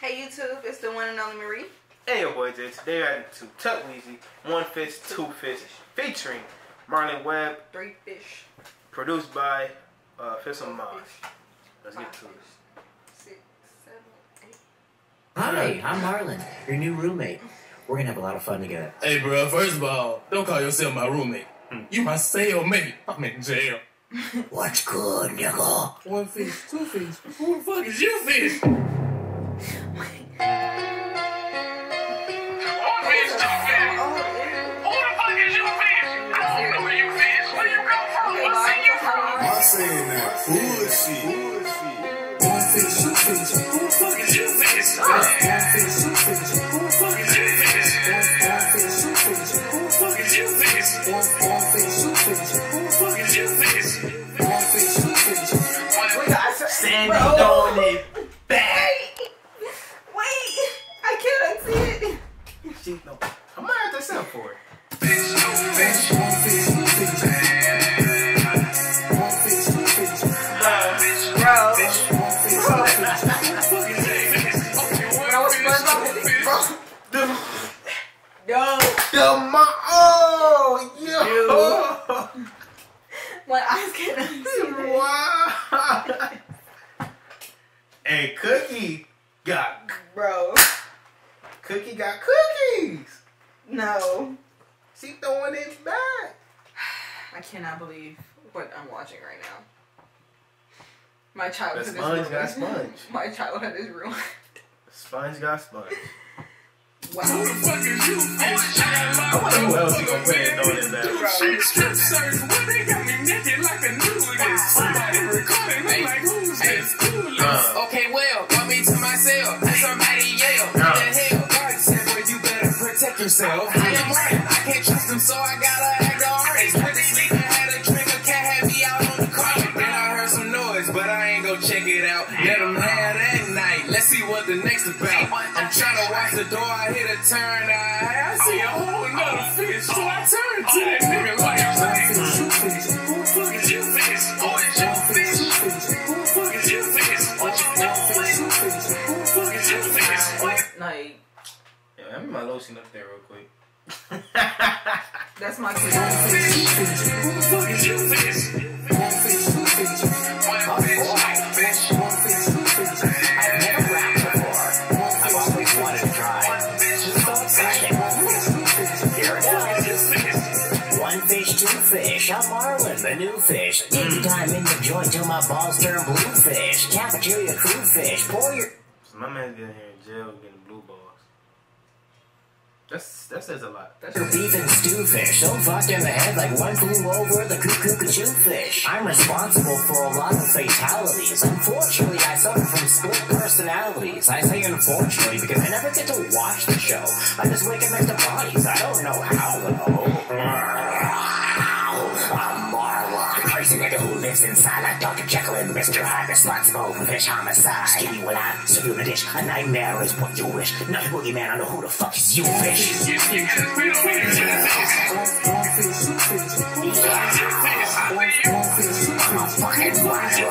Hey YouTube, it's the one and only Marie. Hey your boys, it's Dayride to Tutweezy, one fish, two fish, featuring Marlon Webb, three fish, produced by Fish and Mash. Let's get to it. 6, 7, 8. Hi, I'm Marlon, your new roommate. We're gonna have a lot of fun together. Hey bro, first of all, don't call yourself my roommate. You my cellmate. I'm in jail. What's good, nigga? One fish, two fish. Who the fuck is you fish? Who is she? One fish, two fish. Who the fuck is you fish? One fish, two fish. Who the fuck is you fish? One fish, two fish. Who the fuck is you fish? One fish, two fish. Who the fuck is you fish? One fish, two fish. Standing on it. Bang! Wait! I can't see it. She, no. I might have to sell for it. Fish, no fish. One fish, two fish. What I can wow. And Cookie got bro. Cookie got cookies. No. She throwing it back. I cannot believe what I'm watching right now. My childhood is ruined. Got sponge. My childhood is ruined. Sponge got sponge. Wow. Who the fuck is you? I wonder who else you gonna put in on this now. Shit, strip search. What they got me naked like a nudist. Somebody recording me like who's this? Okay, well, call me to myself. Somebody yell. What the hell? God said, boy, you better protect yourself. I am lying. I can't trust them, so I gotta act all right. Pretty nigga had a drink, a cat had me out on the carpet. Then I heard some noise, but I ain't gonna check it out. Let them have that night. Let's see what the next about. Trying to watch the door, I hit a turn. I see a whole nother fish, so I turn to that nigga like I'm saying, fish, who the fuck is you fish? Who is you fish? Who the fuck is you fish? What you doing? Who the fuck is you fish? Like, yeah, let me my lotion up there real quick. That's my fish. Who the fuck is you fish? One fish, two fish. One fish, two fish. One fish, two fish. I've never rapped before. Fish, I'm Marlon, the new fish. Anytime in the joint till my balls turn blue fish. Cafeteria crew fish, pour your. So my man's getting here in jail getting blue balls. That says a lot. That's beef and stew fish, so fucked in the head like one flew over the cuckoo fish. I'm responsible for a lot of fatalities. Unfortunately, I suffer from split personalities. I say unfortunately because I never get to watch the show. I just wake up next to bodies. I don't know how though. I'm Marlon, the crazy nigga who lives inside like Dr. Jekyll and Mr. Hyde, responsible for fish homicide. Skinny when I subdue the dish, a nightmare is what you wish. Not a boogeyman, I know who the fuck is you fish. I'm a fucking monster.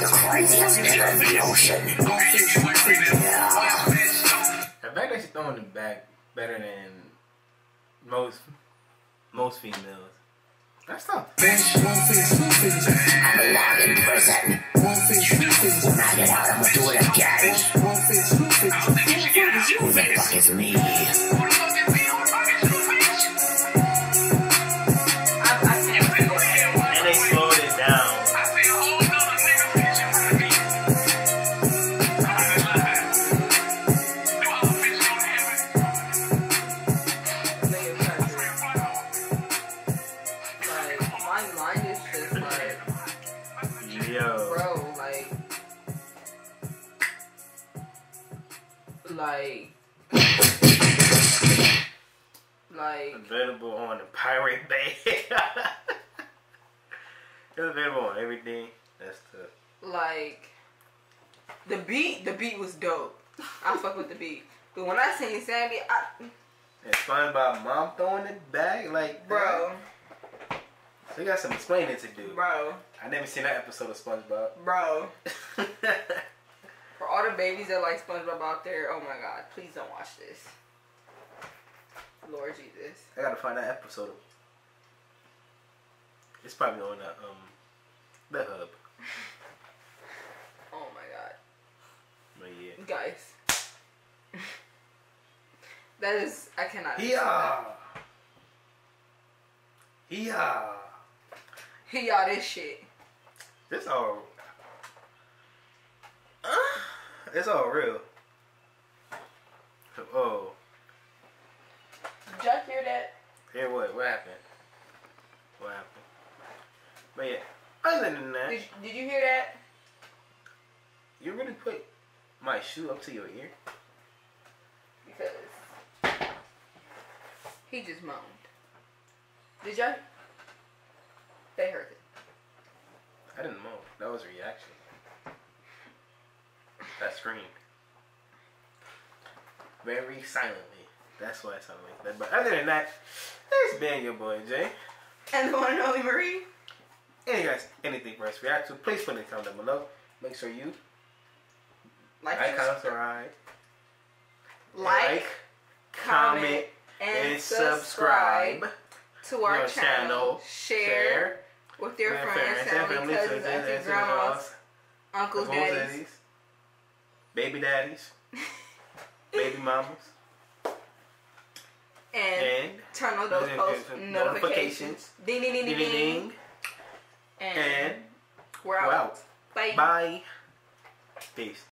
The craziest nigga in the ocean. The fact that she's throwing it back better than most females. That's tough. Fish, one fish, two fish. I'm alive in prison. One fish, two fish. When I get out, I'ma do it again. Fish, one fish, two fish. I don't think you get out. Who the fuck is me? Who the fuck is me? Who the fuck is you, fish? I see you, fish. And they slowed it down. I see a whole other nigga fish in front of me. I'm in line. Do all the fish go to heaven? Like available on the Pirate Bay. It's available on everything. That's tough. Like the beat was dope. I fuck with the beat. But when I seen Sandy, and SpongeBob mom throwing it back, like bro. So you got some explaining to do, bro. I never seen that episode of SpongeBob, bro. For all the some babies that like SpongeBob out there. Oh my God, please don't watch this. Lord Jesus. I gotta find that episode. It's probably on the hub. Oh my God. But yeah. Guys. That is, I cannot. Yeah. Yeah. Yeah, this shit. This all. It's all real. Oh. Did y'all hear that? Hear what? What happened? What happened? But yeah, other than that. Did you hear that? You really put my shoe up to your ear? Because he just moaned. Did y'all? They heard it. I didn't moan. That was a reaction. That screamed. Very silently. That's why it sounded like that. But other than that, it's been your boy Jay. And the one and only Marie. And you guys, anything for us to react to, please put it in the comment down below. Make sure you like, subscribe. Like, comment, and subscribe to our channel. Share with your friends, family, cousins, aunties, grandmas, uncles, daddies. Baby daddies, baby mamas, and turn on those post notifications. Ding, ding, ding, ding, ding, ding. And we're out. Bye. Bye. Peace.